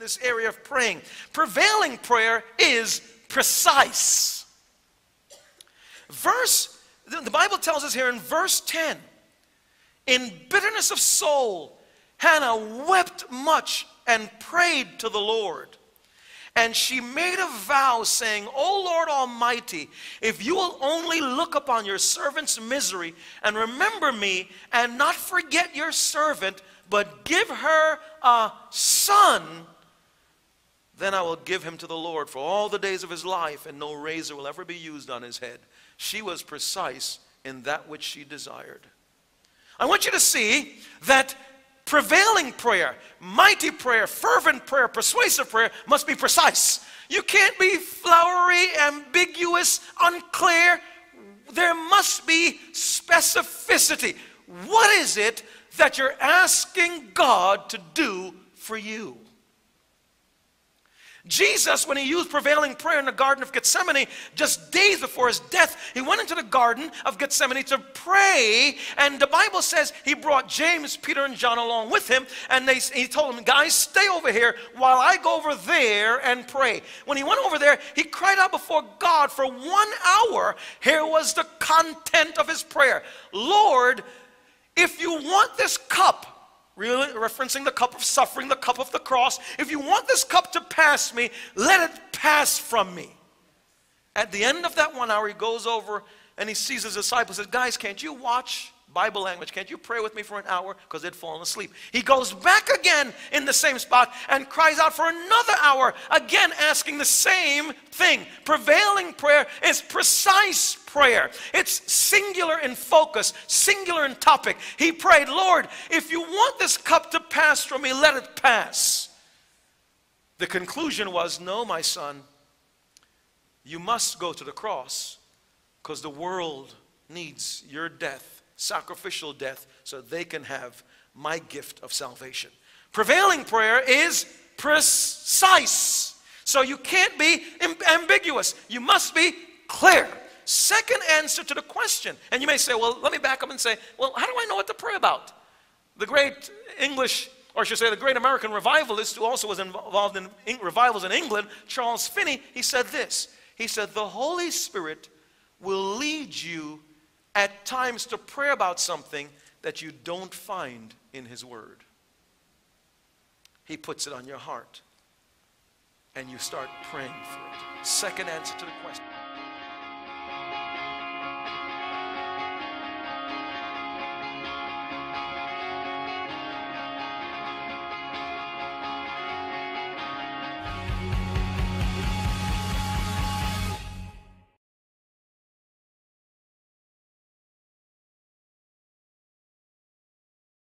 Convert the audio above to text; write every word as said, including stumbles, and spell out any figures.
in this area of praying. Prevailing prayer is precise. Verse, the Bible tells us here in verse ten, in bitterness of soul, Hannah wept much and prayed to the Lord. And she made a vow saying, O Lord Almighty, if you will only look upon your servant's misery and remember me and not forget your servant, but give her a son, then I will give him to the Lord for all the days of his life, and no razor will ever be used on his head. She was precise in that which she desired. I want you to see that prevailing prayer, mighty prayer, fervent prayer, persuasive prayer must be precise. You can't be flowery, ambiguous, unclear. There must be specificity. What is it that you're asking God to do for you? Jesus, when he used prevailing prayer in the Garden of Gethsemane, just days before his death, he went into the Garden of Gethsemane to pray, and the Bible says he brought James, Peter, and John along with him, and they, he told them, guys, stay over here while I go over there and pray. When he went over there, he cried out before God for one hour. Here was the content of his prayer. Lord, if you want this cup, really referencing the cup of suffering, the cup of the cross, if you want this cup to pass me, let it pass from me. At the end of that one hour, he goes over and he sees his disciples and says, guys, can't you watch Bible language? Can't you pray with me for an hour? Because they'd fallen asleep. He goes back again in the same spot and cries out for another hour, again asking the same thing. Prevailing prayer is precise prayer. It's singular in focus, singular in topic. He prayed, Lord, if you want this cup to pass from me, let it pass. The conclusion was, no, my son, you must go to the cross because the world needs your death, sacrificial death, so they can have my gift of salvation. Prevailing prayer is precise. So you can't be ambiguous. You must be clear. Second answer to the question, and you may say, well, let me back up and say, well, how do I know what to pray about? The great English, or I should say the great American revivalist who also was involved in revivals in England, Charles Finney, he said this. He said, the Holy Spirit will lead you at times to pray about something that you don't find in his word. He puts it on your heart and you start praying for it. Second answer to the question.